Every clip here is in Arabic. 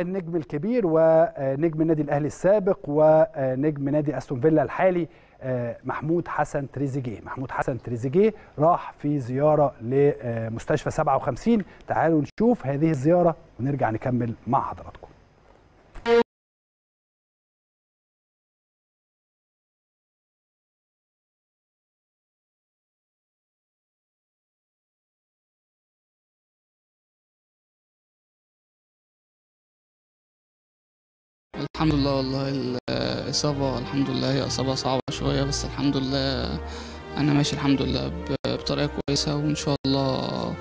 النجم الكبير ونجم النادي الأهلي السابق ونجم نادي استون فيلا الحالي محمود حسن تريزيجيه. محمود حسن تريزيجيه راح في زيارة لمستشفى 57. تعالوا نشوف هذه الزيارة ونرجع نكمل مع حضراتكم. الحمد لله، والله الإصابة الحمد لله هي إصابة صعبة شوية، بس الحمد لله أنا ماشي الحمد لله بطريقة كويسة، وإن شاء الله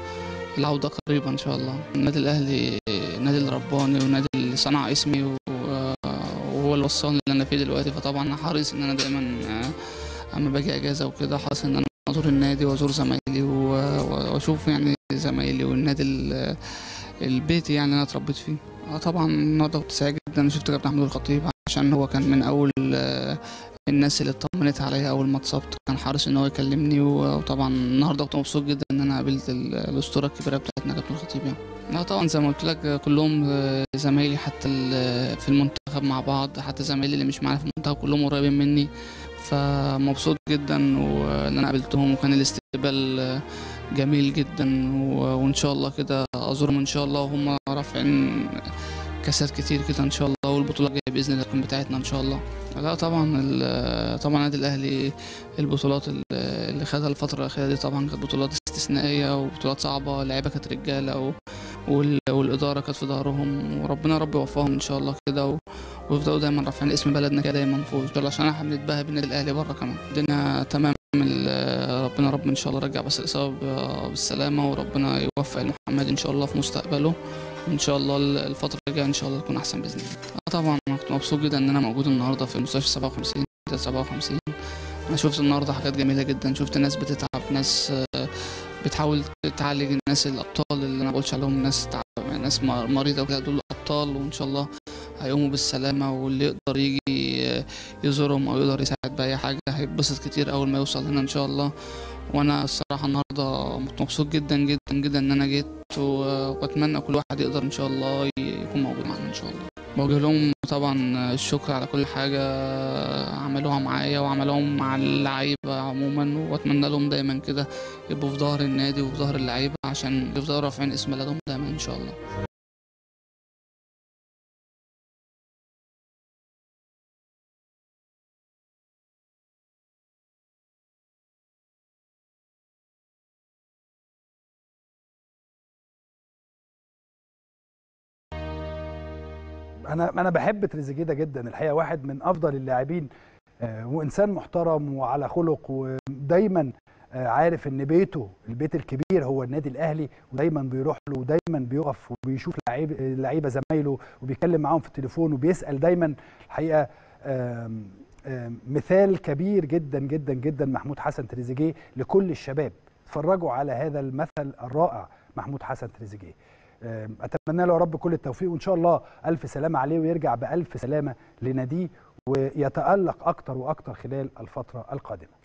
العودة قريبة إن شاء الله. النادي الأهلي النادي اللي رباني والنادي اللي صنع اسمي وهو اللي وصلني اللي أنا فيه دلوقتي، فطبعا أنا حريص إن أنا دايما أما باجي أجازة وكده حريص إن أنا أزور النادي وأزور زمايلي وأشوف يعني زمايلي والنادي البيت يعني أنا اتربيت فيه. طبعا النهارده كنت سعيد جدا إن شفت كابتن محمود الخطيب، عشان هو كان من اول الناس اللي اطمنت عليا اول ما اتصبت، كان حريص ان هو يكلمني. وطبعا النهارده كنت مبسوط جدا ان انا قابلت الاسطوره الكبيره بتاعتنا كابتن الخطيب يعني. طبعا زي ما قلت لك كلهم زمايلي، حتى في المنتخب مع بعض، حتى زمايلي اللي مش معانا في المنتخب كلهم قريبين مني، فمبسوط جدا ان انا قابلتهم، وكان الاستقبال جميل جدا، وان شاء الله كده ازورهم ان شاء الله وهم رافعين كاسات كتير كده ان شاء الله، والبطوله الجايه باذن الله تكون بتاعتنا ان شاء الله. لا طبعا النادي الاهلي البطولات اللي خدها الفتره الاخيره دي طبعا كانت بطولات استثنائيه وبطولات صعبه، اللعيبه كانت رجاله والاداره كانت في ظهرهم، وربنا يا رب يوفقهم ان شاء الله كده، ويفضلوا دايما رافعين اسم بلدنا كده دايما فوق ان شاء الله، عشان احنا بنتباهى بالنادي الاهلي بره كمان. الدنيا تمام، ربنا ان شاء الله يرجع بس الاصابه بالسلامه، وربنا يوفق المحمدي ان شاء الله في مستقبله، وان شاء الله الفتره الجايه ان شاء الله تكون احسن باذن الله. طبعا انا كنت مبسوط جدا ان انا موجود النهارده في المستشفى 57. انا شفت النهارده حاجات جميله جدا، شفت ناس بتتعب، ناس بتحاول تعالج، الناس الابطال اللي انا ما بقولش عليهم ناس تعب، ناس مريضه وكده، دول ابطال وان شاء الله هيقوموا بالسلامه، واللي يقدر يجي يزورهم او يقدر يساعد باي حاجه هيتبسط كتير اول ما يوصل هنا ان شاء الله. وانا الصراحه النهارده مبسوط جدا جدا جدا ان انا جيت، واتمنى كل واحد يقدر ان شاء الله يكون موجود معانا ان شاء الله. بوجه لهم طبعا الشكر على كل حاجه عملوها معايا وعملوهم مع اللعيبه عموما، واتمنى لهم دايما كده يبقوا في ظهر النادي وفي ظهر اللعيبه، عشان يفضلوا رافعين اسم بلدهم دايما ان شاء الله. أنا بحب تريزيجيه ده جدا الحقيقة، واحد من أفضل اللاعبين، وإنسان محترم وعلى خلق، ودايما عارف إن بيته البيت الكبير هو النادي الأهلي، ودايما بيروح له ودايما بيقف وبيشوف لعيبة زمايله وبيتكلم معاهم في التليفون وبيسأل دايما الحقيقة. مثال كبير جدا جدا جدا محمود حسن تريزيجيه لكل الشباب. اتفرجوا على هذا المثل الرائع محمود حسن تريزيجيه. أتمنى له يا رب كل التوفيق، وإن شاء الله ألف سلامة عليه، ويرجع بألف سلامة لناديه، ويتألق أكتر وأكتر خلال الفترة القادمة.